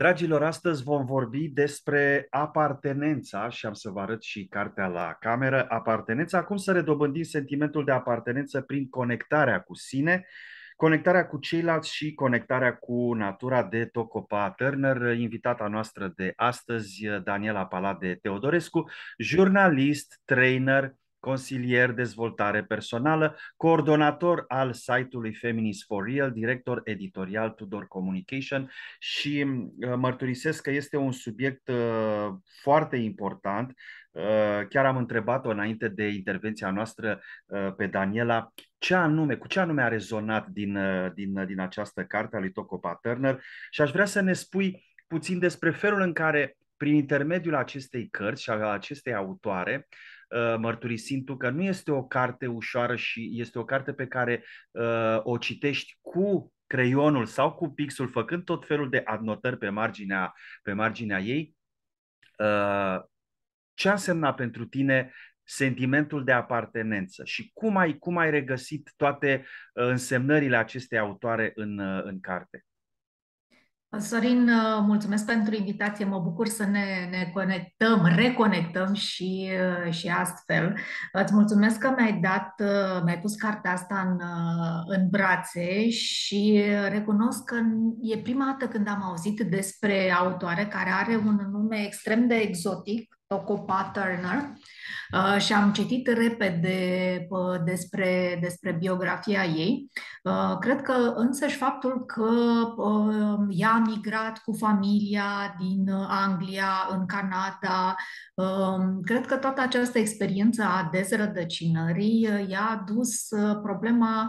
Dragilor, astăzi vom vorbi despre apartenența și am să vă arăt și cartea la cameră, Apartenența, cum să redobândim sentimentul de apartenență prin conectarea cu sine, conectarea cu ceilalți și conectarea cu natura, de Toko-pa Turner, invitata noastră de astăzi, Daniela Palade Teodorescu, jurnalist, trainer, consilier dezvoltare personală, coordonator al site-ului Feminist for Real, director editorial Tudor Communication și mărturisesc că este un subiect foarte important. Chiar am întrebat-o înainte de intervenția noastră pe Daniela cu ce anume a rezonat din această carte a lui Toko-pa Turner și aș vrea să ne spui puțin despre felul în care, prin intermediul acestei cărți și a acestei autoare, mărturisind tu că nu este o carte ușoară și este o carte pe care o citești cu creionul sau cu pixul, făcând tot felul de adnotări pe marginea ei, ce a însemnat pentru tine sentimentul de apartenență și cum ai regăsit toate însemnările acestei autoare în carte? Sorin, mulțumesc pentru invitație, mă bucur să ne reconectăm și astfel. Îți mulțumesc că mi-ai pus cartea asta în brațe și recunosc că e prima dată când am auzit despre autoare care are un nume extrem de exotic, Toko-pa Turner, și am citit repede despre biografia ei. Cred că însăși faptul că ea a migrat cu familia din Anglia în Canada, cred că toată această experiență a dezrădăcinării i-a adus problema,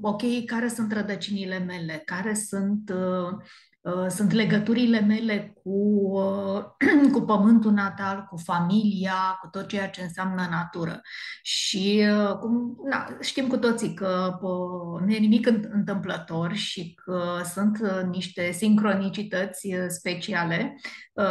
ok, care sunt rădăcinile mele, care sunt legăturile mele cu pământul natal, cu familia, cu tot ceea ce înseamnă natură. Și știm cu toții că nu e nimic întâmplător și că sunt niște sincronicități speciale.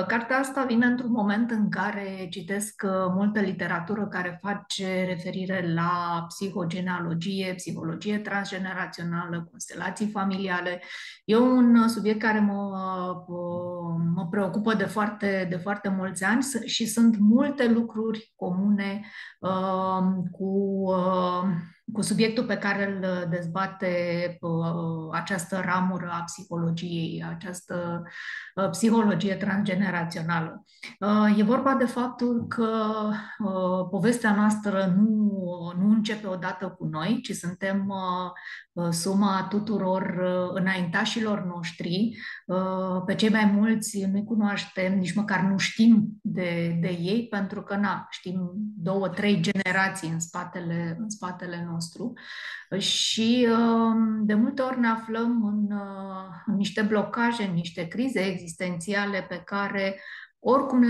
Cartea asta vine într-un moment în care citesc multă literatură care face referire la psihogenealogie, psihologie transgenerațională, constelații familiale. E un subiect care mă preocupă de foarte mulți ani și sunt multe lucruri comune cu subiectul pe care îl dezbate această ramură a psihologiei, această psihologie transgenerațională. E vorba de faptul că povestea noastră nu începe odată cu noi, ci suntem suma tuturor înaintașilor noștri. Pe cei mai mulți nu-i cunoaștem, nici măcar nu știm de ei, pentru că știm 2-3 generații în spatele nostru. Și de multe ori ne aflăm în niște blocaje, în niște crize existențiale pe care oricum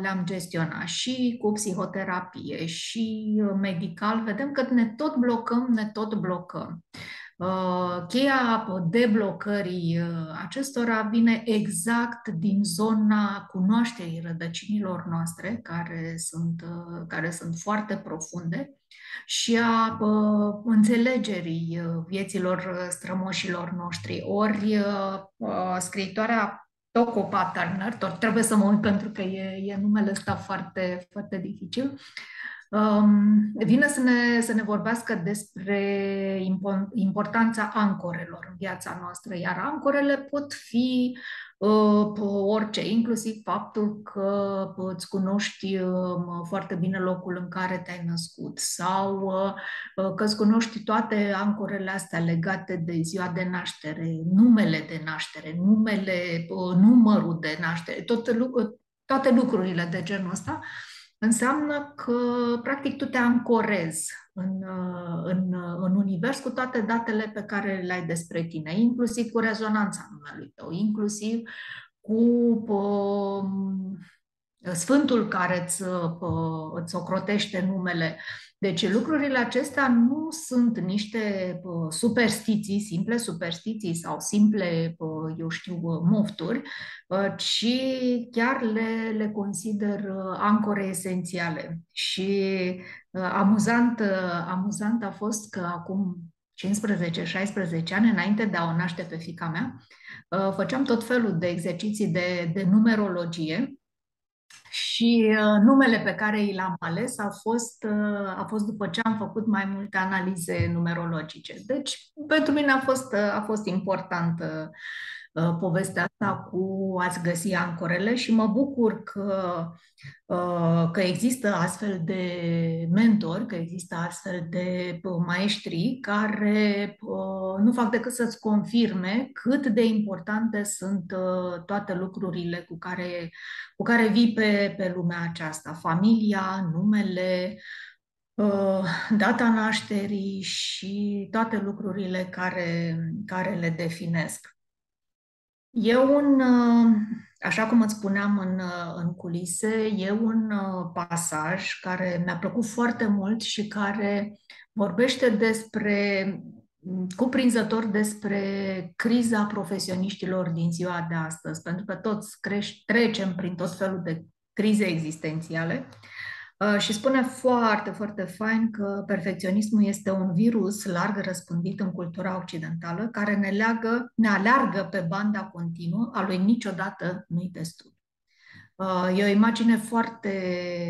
le-am gestionat și cu psihoterapie și medical, vedem că ne tot blocăm. Cheia deblocării acestora vine exact din zona cunoașterii rădăcinilor noastre, care sunt foarte profunde, și a înțelegerii vieților strămoșilor noștri. Ori scriitoarea Toko-pa Turner, tot trebuie să mă uit pentru că e numele ăsta foarte dificil, vine să ne vorbească despre importanța ancorelor în viața noastră, iar ancorele pot fi orice, inclusiv faptul că îți cunoști foarte bine locul în care te-ai născut sau că îți cunoști toate ancorele astea legate de ziua de naștere, numele de naștere, numărul de naștere, toate lucrurile de genul ăsta. Înseamnă că, practic, tu te ancorezi în univers cu toate datele pe care le ai despre tine, inclusiv cu rezonanța numelui tău, inclusiv cu sfântul care îți ocrotește numele. Deci lucrurile acestea nu sunt niște simple superstiții sau simple, mofturi, ci chiar le consider ancore esențiale. Și amuzant a fost că acum 15-16 ani, înainte de a o naște pe fiica mea, făceam tot felul de exerciții de numerologie și numele pe care i l-am ales a fost după ce am făcut mai multe analize numerologice. Deci, pentru mine a fost importantă povestea asta cu a-ți găsi ancorele și mă bucur că există astfel de mentori, că există astfel de maestri care nu fac decât să-ți confirme cât de importante sunt toate lucrurile cu care vii pe lumea aceasta. Familia, numele, data nașterii și toate lucrurile care le definesc. Așa cum îți spuneam în culise, e un pasaj care mi-a plăcut foarte mult și care vorbește cuprinzător despre criza profesioniștilor din ziua de astăzi, pentru că toți trecem prin tot felul de crize existențiale. Și spune foarte, foarte fain că perfecționismul este un virus larg răspândit în cultura occidentală care ne aleargă pe banda continuă a lui niciodată nu-i destul. E o imagine foarte,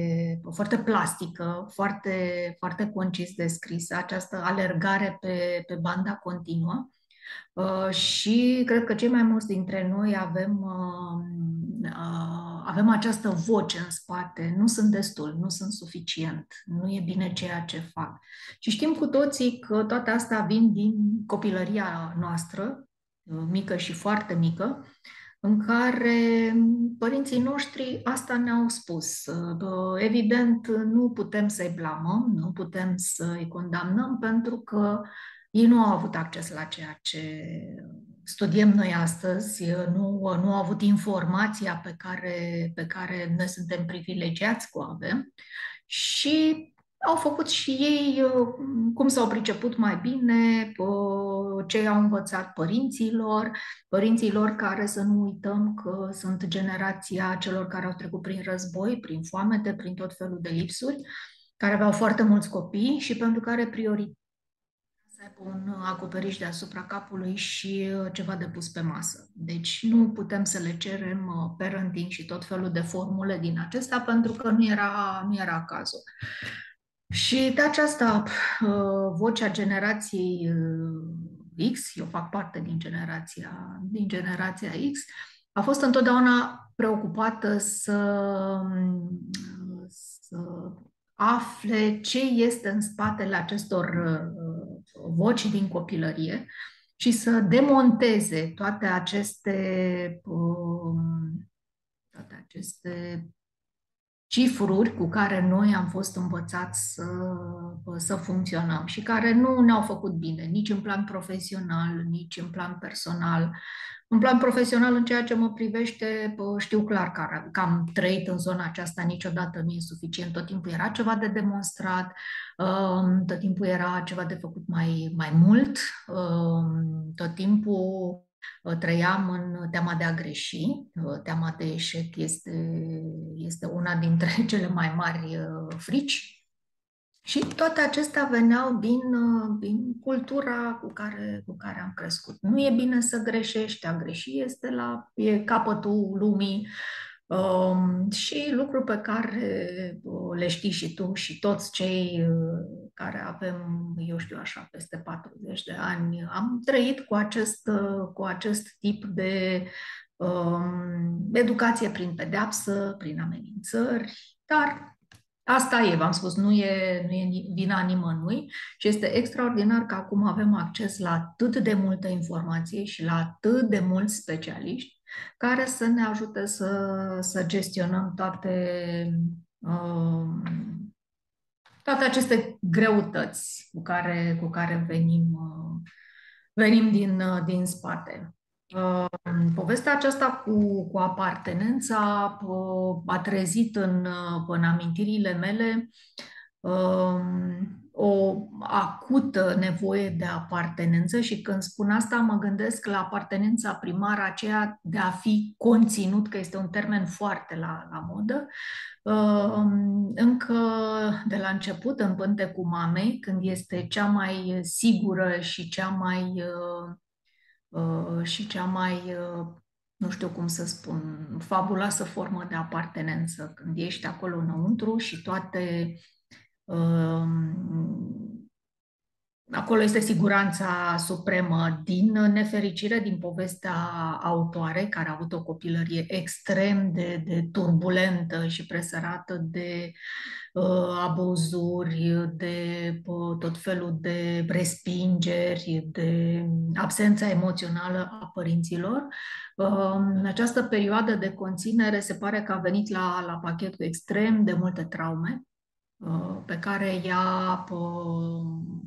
foarte plastică, foarte, foarte concis descrisă, această alergare pe banda continuă. Și cred că cei mai mulți dintre noi avem această voce în spate, nu sunt destul, nu sunt suficient, nu e bine ceea ce fac. Și știm cu toții că toate astea vin din copilăria noastră, mică și foarte mică, în care părinții noștri asta ne-au spus. Evident, nu putem să-i blamăm, nu putem să-i condamnăm, pentru că ei nu au avut acces la ceea ce studiem noi astăzi, nu au avut informația pe care noi suntem privilegiați cu o avem și au făcut și ei cum s-au priceput mai bine, ce au învățat părinților care, să nu uităm, că sunt generația celor care au trecut prin război, prin foamete, prin tot felul de lipsuri, care aveau foarte mulți copii și pentru care priorități un acoperiș deasupra capului și ceva de pus pe masă. Deci nu putem să le cerem parenting și tot felul de formule din acestea, pentru că nu era cazul. Și de aceasta, vocea generației X, eu fac parte din generația X, a fost întotdeauna preocupată să afle ce este în spatele acestor voci din copilărie și să demonteze toate aceste cifruri cu care noi am fost învățați să funcționăm și care nu ne-au făcut bine, nici în plan profesional, nici în plan personal. În plan profesional, în ceea ce mă privește, știu clar că am trăit în zona aceasta, niciodată nu e suficient, tot timpul era ceva de demonstrat, tot timpul era ceva de făcut mai mult, tot timpul trăiam în teama de a greși, teama de eșec este una dintre cele mai mari frici. Și toate acestea veneau din cultura cu care am crescut. Nu e bine să greșești, a greși e capătul lumii și lucruri pe care le știi și tu și toți cei care avem, eu știu așa, peste 40 de ani. Am trăit cu acest tip de educație prin pedeapsă, prin amenințări, dar asta e, v-am spus, nu e vina nimănui și este extraordinar că acum avem acces la atât de multă informație și la atât de mulți specialiști care să ne ajute să gestionăm toate aceste greutăți cu care venim din spate. Povestea aceasta cu apartenența a trezit în amintirile mele o acută nevoie de apartenență și când spun asta mă gândesc la apartenența primară, aceea de a fi conținut, că este un termen foarte la modă, încă de la început, în pântecul mamei, când este cea mai sigură și cea mai nu știu cum să spun, fabuloasă formă de apartenență, când ești acolo înăuntru și toate... Acolo este siguranța supremă. Din nefericire, din povestea autoarei, care a avut o copilărie extrem de turbulentă și presărată de abuzuri, de tot felul de respingeri, de absența emoțională a părinților. În această perioadă de conținere se pare că a venit la pachet cu extrem de multe traume pe care ea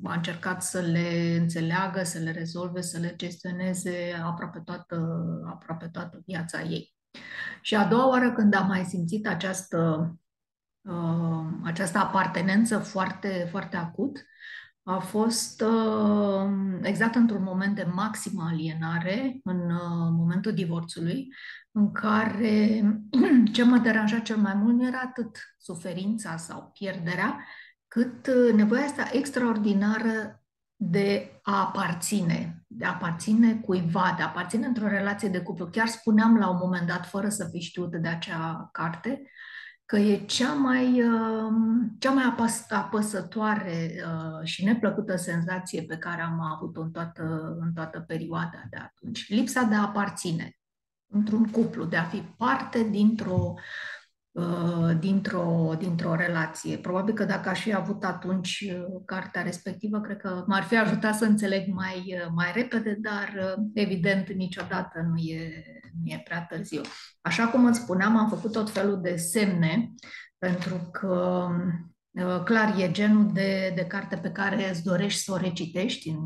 a încercat să le înțeleagă, să le rezolve, să le gestioneze aproape toată viața ei. Și a doua oară când am mai simțit această apartenență foarte, foarte acut, a fost exact într-un moment de maximă alienare, în momentul divorțului, în care ce mă deranja cel mai mult nu era atât suferința sau pierderea, cât nevoia asta extraordinară de a aparține, cuiva, de a aparține într-o relație de cuplu. Chiar spuneam la un moment dat, fără să fi știut de acea carte, că e cea mai apăsătoare și neplăcută senzație pe care am avut-o în toată perioada de atunci. Lipsa de a aparține într-un cuplu, de a fi parte dintr-o relație. Probabil că dacă aș fi avut atunci cartea respectivă, cred că m-ar fi ajutat să înțeleg mai repede, dar evident niciodată nu e prea târziu. Așa cum îți spuneam, am făcut tot felul de semne, pentru că clar e genul de carte pe care îți dorești să o recitești în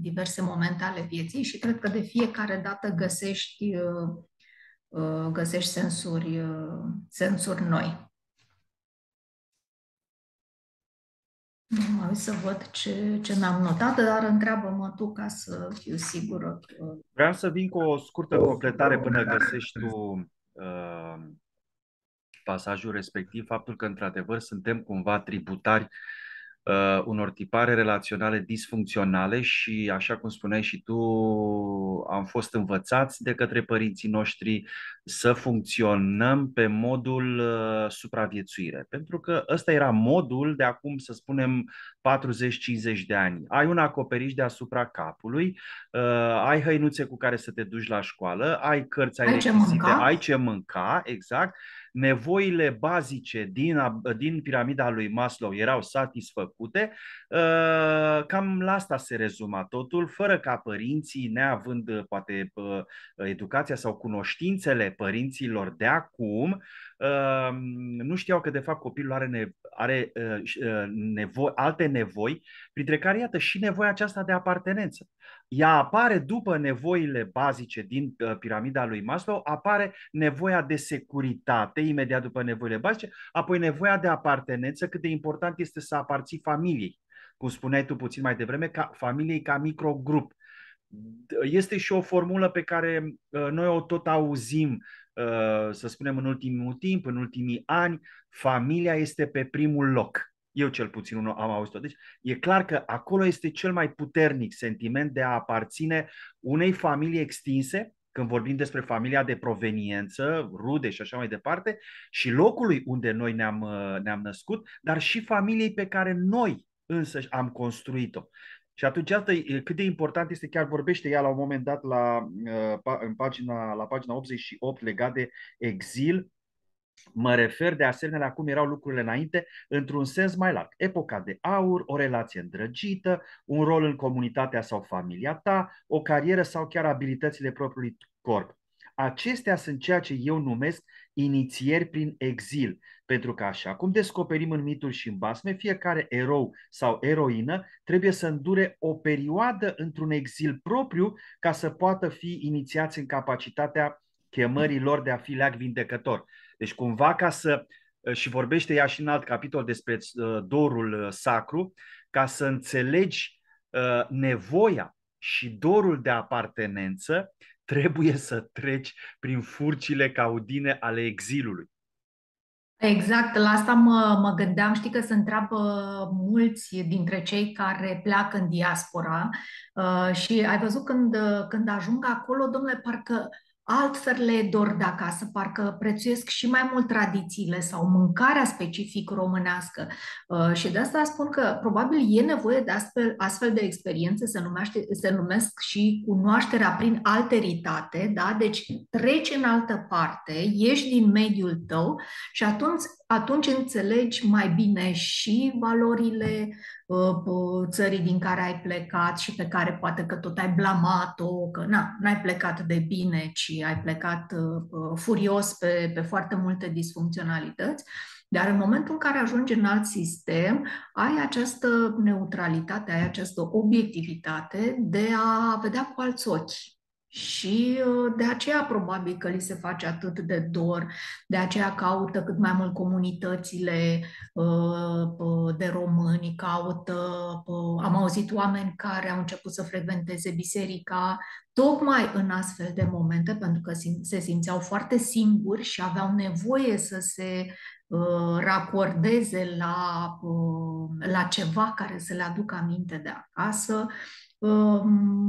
diverse momente ale vieții și cred că de fiecare dată găsești sensuri noi. Nu mai uit să văd ce mi-am notat, dar întreabă-mă tu ca să fiu sigură. Vreau să vin cu o scurtă completare până găsești tu pasajul respectiv, faptul că într-adevăr suntem cumva tributari unor tipare relaționale disfuncționale și, așa cum spuneai și tu, am fost învățați de către părinții noștri să funcționăm pe modul supraviețuire. Pentru că ăsta era modul de acum, să spunem, 40-50 de ani. Ai un acoperiș deasupra capului, ai hăinuțe cu care să te duci la școală, ai cărți, ai rechizite, ai ce mânca, exact. Nevoile bazice din piramida lui Maslow erau satisfăcute. Cam la asta se rezuma totul, fără ca părinții, neavând poate educația sau cunoștințele părinților de acum, nu știau că de fapt copilul are alte nevoi, printre care iată și nevoia aceasta de apartenență. Ea apare după nevoile bazice din piramida lui Maslow, apare nevoia de securitate imediat după nevoile bazice, apoi nevoia de apartenență, cât de important este să aparții familiei, cum spuneai tu puțin mai devreme, ca familiei ca microgrup. Este și o formulă pe care noi o tot auzim, să spunem, în ultimul timp, în ultimii ani, familia este pe primul loc. Eu cel puțin unul am auzit-o. Deci e clar că acolo este cel mai puternic sentiment de a aparține unei familii extinse, când vorbim despre familia de proveniență, rude și așa mai departe, și locului unde noi ne-am născut, dar și familiei pe care noi însăși am construit-o. Și atunci asta, cât de important este, chiar vorbește ea la un moment dat la pagina 88 legat de exil. Mă refer de asemenea la cum erau lucrurile înainte, într-un sens mai larg. Epoca de aur, o relație îndrăgită, un rol în comunitatea sau familia ta, o carieră sau chiar abilitățile propriului corp. Acestea sunt ceea ce eu numesc inițieri prin exil, pentru că așa cum descoperim în mituri și în basme, fiecare erou sau eroină trebuie să îndure o perioadă într-un exil propriu ca să poată fi inițiați în capacitatea chemării lor de a fi leac vindecător. Deci cumva ca să, și vorbește ea și în alt capitol despre dorul sacru, ca să înțelegi nevoia și dorul de apartenență, trebuie să treci prin furcile caudine ale exilului. Exact, la asta mă gândeam. Știi că se întreabă mulți dintre cei care pleacă în diaspora și ai văzut când ajung acolo, domnule, parcă altfel le dor de acasă, parcă prețuiesc și mai mult tradițiile sau mâncarea specific românească. Și de asta spun că probabil e nevoie de astfel de experiențe, se numesc și cunoașterea prin alteritate, da? Deci treci în altă parte, ieși din mediul tău și atunci înțelegi mai bine și valorile țării din care ai plecat și pe care poate că tot ai blamat-o, că n-ai plecat de bine, ci ai plecat furios pe foarte multe disfuncționalități. Dar în momentul în care ajungi în alt sistem, ai această neutralitate, ai această obiectivitate de a vedea cu alți ochi. Și de aceea probabil că li se face atât de dor, de aceea caută cât mai mult comunitățile de români, am auzit oameni care au început să frecventeze biserica tocmai în astfel de momente, pentru că se simțeau foarte singuri și aveau nevoie să se racordeze la ceva care să le aducă aminte de acasă.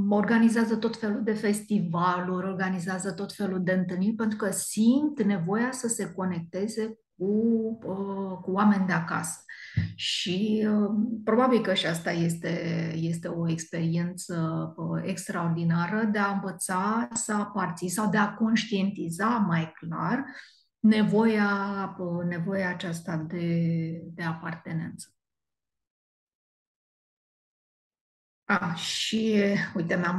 Organizează tot felul de festivaluri, organizează tot felul de întâlniri, pentru că simt nevoia să se conecteze cu oameni de acasă. Și probabil că și asta este o experiență extraordinară de a învăța să aparții sau de a conștientiza mai clar nevoia aceasta de apartenență. Și uite, mi-am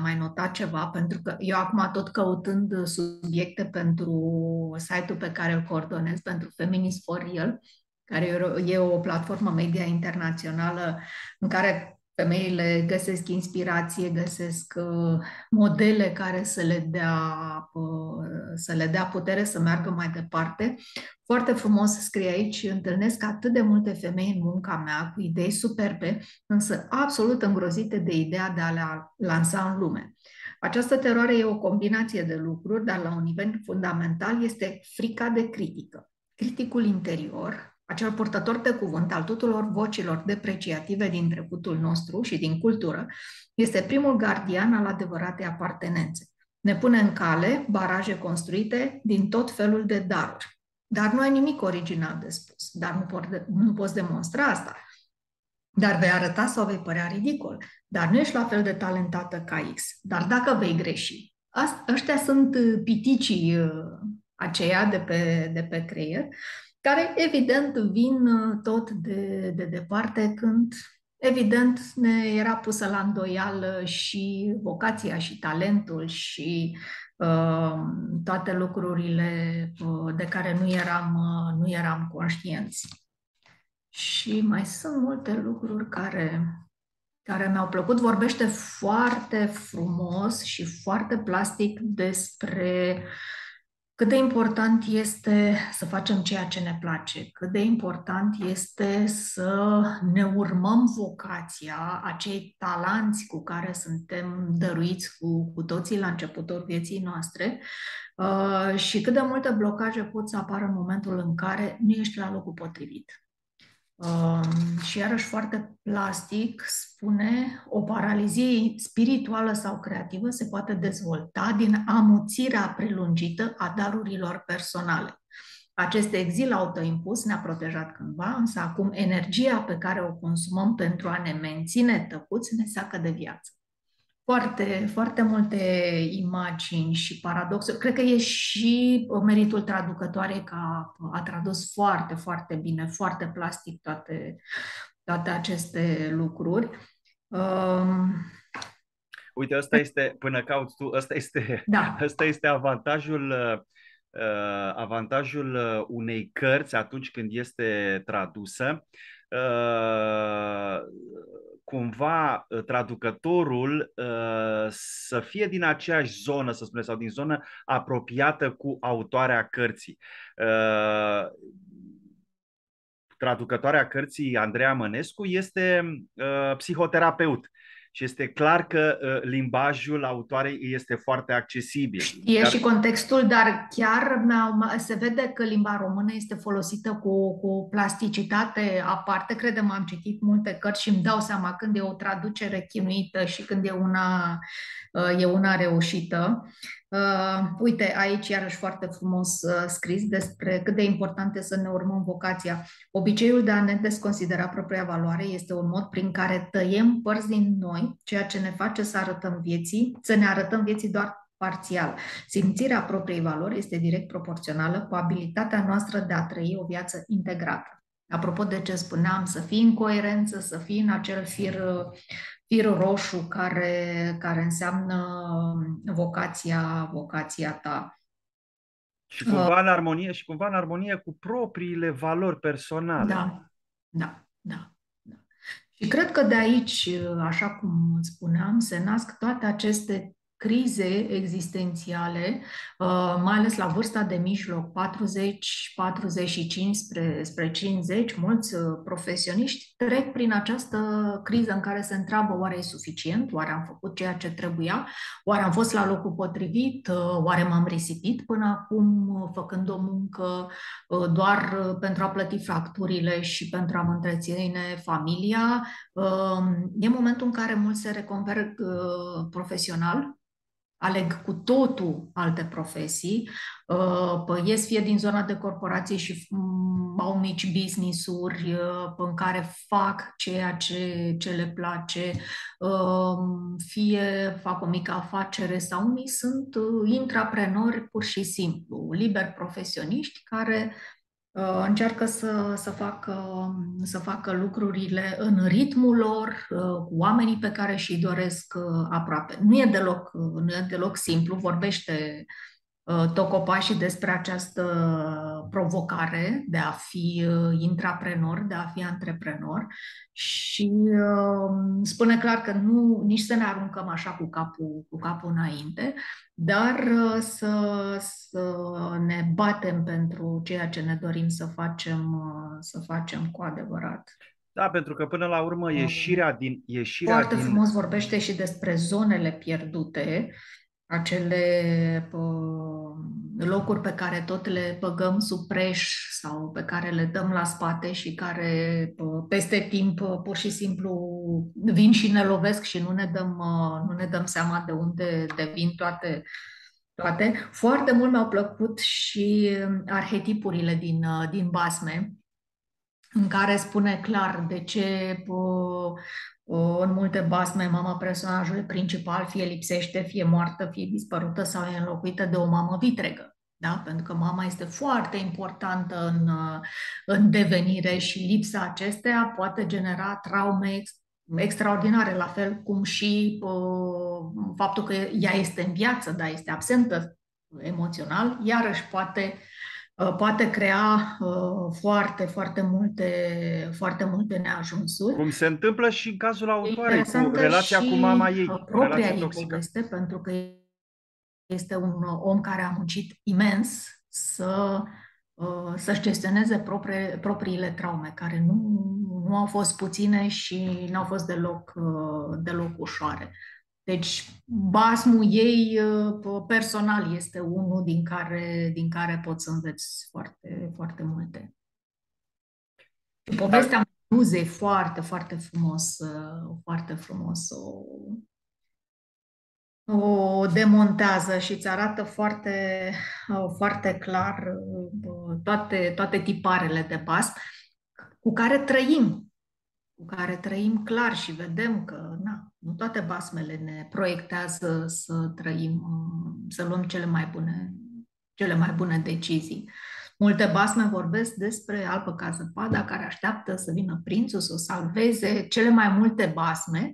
mai notat ceva, pentru că eu acum tot căutând subiecte pentru site-ul pe care îl coordonez, pentru Feminist for Real, care e o platformă media internațională în care femeile găsesc inspirație, găsesc modele care să le dea putere să meargă mai departe. Foarte frumos scrie aici: întâlnesc atât de multe femei în munca mea cu idei superbe, însă absolut îngrozite de ideea de a le lansa în lume. Această teroare e o combinație de lucruri, dar la un nivel fundamental este frica de critică. Criticul interior, acel purtător de cuvânt al tuturor vocilor depreciative din trecutul nostru și din cultură, este primul gardian al adevăratei apartenențe. Ne pune în cale baraje construite din tot felul de daruri. Dar nu ai nimic original de spus, dar nu poți demonstra asta. Dar vei arăta sau vei părea ridicol, dar nu ești la fel de talentată ca X. Dar dacă vei greși, ăștia sunt piticii aceia de pe creier, care, evident, vin tot de departe, când, evident, ne era pusă la îndoială și vocația și talentul și toate lucrurile de care nu eram conștienți. Și mai sunt multe lucruri care mi-au plăcut. Vorbește foarte frumos și foarte plastic despre cât de important este să facem ceea ce ne place, cât de important este să ne urmăm vocația, acei talanți cu care suntem dăruiți cu toții la începutul vieții noastre, și cât de multe blocaje pot să apară în momentul în care nu ești la locul potrivit. Și iarăși foarte plastic spune: o paralizie spirituală sau creativă se poate dezvolta din amuțirea prelungită a darurilor personale. Acest exil autoimpus ne-a protejat cândva, însă acum energia pe care o consumăm pentru a ne menține tăcuți ne seacă de viață. Foarte, foarte multe imagini și paradoxuri. Cred că e și meritul traducătoarei, că a tradus foarte, foarte bine, foarte plastic toate aceste lucruri. Uite, ăsta este, până cauți tu, ăsta este avantajul unei cărți atunci când este tradusă. Cumva traducătorul să fie din aceeași zonă, să spunem, sau din zonă apropiată cu autoarea cărții. traducătoarea cărții Andreea Mănescu este psihoterapeut. Și este clar că limbajul autoarei este foarte accesibil. E și contextul, dar chiar se vede că limba română este folosită cu plasticitate aparte. Credem, am citit multe cărți și îmi dau seama când e o traducere chinuită și când e una reușită. Uite, aici iarăși foarte frumos scris despre cât de important e să ne urmăm vocația. Obiceiul de a ne desconsidera propria valoare este un mod prin care tăiem părți din noi, ceea ce ne face să ne arătăm vieții doar parțial. Simțirea propriei valori este direct proporțională cu abilitatea noastră de a trăi o viață integrată. Apropo de ce spuneam, să fii în coerență, să fii în acel fir roșu care înseamnă vocația ta. Și cumva în armonie, cu propriile valori personale. Da. Și cred că de aici, așa cum spuneam, se nasc toate aceste crize existențiale, mai ales la vârsta de mijloc, 40, 45 spre 50, mulți profesioniști trec prin această criză în care se întreabă oare e suficient, oare am făcut ceea ce trebuia, oare am fost la locul potrivit, oare m-am risipit până acum făcând o muncă doar pentru a plăti facturile și pentru a-mi întreține familia. E momentul în care mulți se reconverg profesional, aleg cu totul alte profesii, ies fie din zona de corporații și au mici business-uri în care fac ceea ce le place, fie fac o mică afacere sau unii sunt intraprenori pur și simplu, liberi profesioniști care încearcă să facă lucrurile în ritmul lor, cu oamenii pe care și-i doresc aproape. Nu e deloc simplu, vorbește Toko-pa și despre această provocare de a fi intraprenor, de a fi antreprenor și spune clar că nu, nici să ne aruncăm așa cu capul înainte, dar să ne batem pentru ceea ce ne dorim să facem cu adevărat. Da, pentru că până la urmă ieșirea Foarte frumos vorbește și despre zonele pierdute, acele locuri pe care tot le băgăm sub preș sau pe care le dăm la spate și care peste timp pur și simplu vin și ne lovesc și nu ne dăm seama de unde vin toate. Foarte mult mi-au plăcut și arhetipurile din basme, în care spune clar de ce în multe basme mama personajului principal fie lipsește, fie moartă, fie dispărută sau e înlocuită de o mamă vitregă. Da? Pentru că mama este foarte importantă în devenire și lipsa acesteia poate genera traume extraordinare, la fel cum și faptul că ea este în viață, dar este absentă emoțional, iarăși poate crea foarte, foarte multe neajunsuri. Cum se întâmplă și în cazul autoarei, cu relația cu mama ei, propria ei poveste, pentru că este un om care a muncit imens să-și gestioneze propriile traume, care nu au fost puține și nu au fost deloc ușoare. Deci, basmul ei personal este unul din care poți să înveți foarte, foarte multe. Povestea Meduzei foarte, foarte frumos, o demontează și îți arată foarte, foarte clar toate tiparele de basm cu care trăim. Clar și vedem că nu toate basmele ne proiectează să luăm cele mai bune decizii. Multe basme vorbesc despre Albă ca zăpada, care așteaptă să vină prințul să o salveze. Cele mai multe basme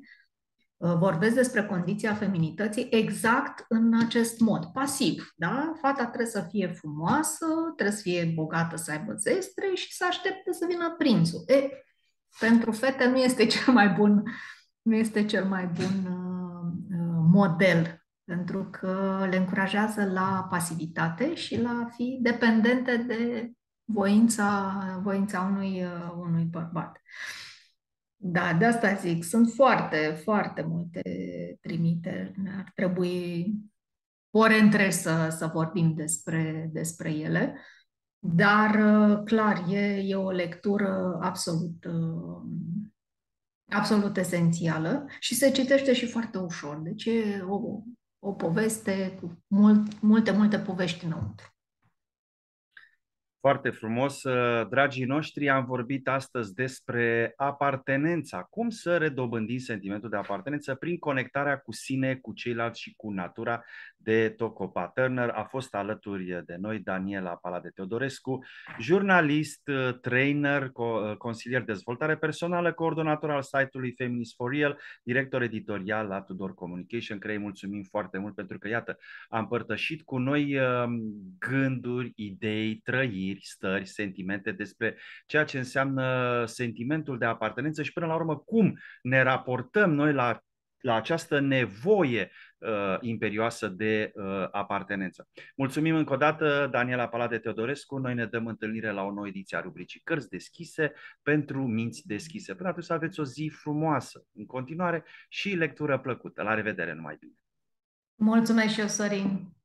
vorbesc despre condiția feminității exact în acest mod, pasiv. Da? Fata trebuie să fie frumoasă, trebuie să fie bogată, să aibă zestre și să aștepte să vină prințul. Pentru fete nu este cel mai bun model, pentru că le încurajează la pasivitate și la a fi dependente de voința unui bărbat. Da, de asta zic, sunt foarte, foarte multe trimiteri. Ar trebui ori între să vorbim despre ele, dar clar, e o lectură absolut esențială și se citește și foarte ușor. Deci e o poveste cu multe povești înăuntru. Foarte frumos. Dragii noștri, am vorbit astăzi despre apartenența. Cum să redobândim sentimentul de apartenență prin conectarea cu sine, cu ceilalți și cu natura, de Toko-pa Turner. A fost alături de noi Daniela Palade Teodorescu, jurnalist, trainer, consilier de dezvoltare personală, coordonator al site-ului Feminist for Real, director editorial la Tudor Communication, care îi mulțumim foarte mult pentru că, iată, a împărtășit cu noi gânduri, idei, trăiri, stări, sentimente despre ceea ce înseamnă sentimentul de apartenență și, până la urmă, cum ne raportăm noi la această nevoie imperioasă de apartenență. Mulțumim încă o dată, Daniela Palade Teodorescu. Noi ne dăm întâlnire la o nouă ediție a rubricii Cărți deschise pentru minți deschise. Până atunci, aveți o zi frumoasă în continuare și lectură plăcută. La revedere, numai bine! Mulțumesc și eu, Sorin!